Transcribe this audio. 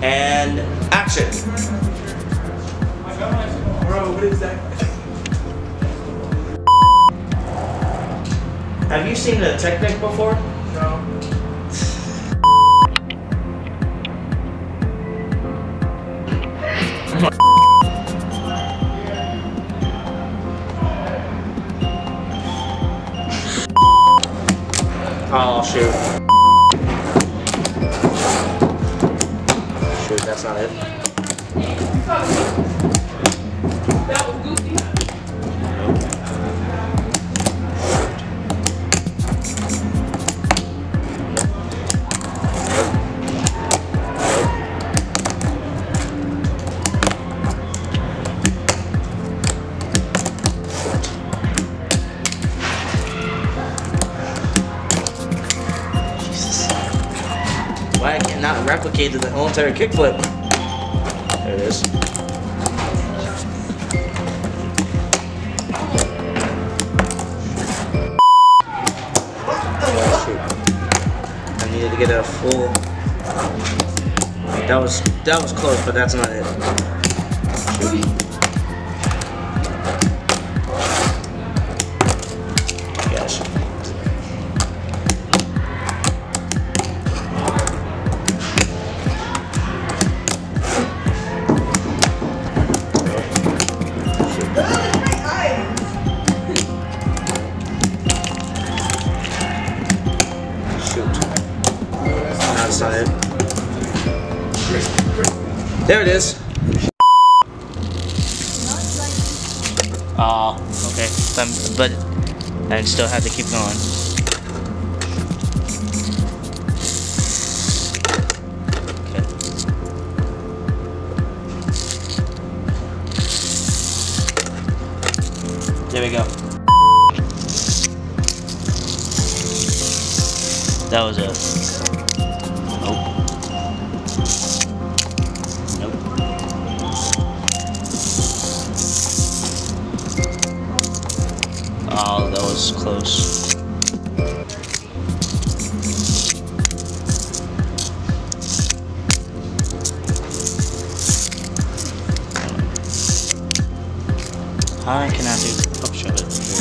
And action. Bro, what is that? Have you seen the technique before? No. Oh, shoot. Shoot, that's not it. That was goofy. I cannot replicate the whole entire kickflip. There it is. Oh, shoot. I needed to get a full. That was close, but that's not it. Gosh. Side. There it is. Ah, okay. But I still have to keep going. Okay. There we go. That was a. Oh, that was close. I cannot do. Oh, shut it.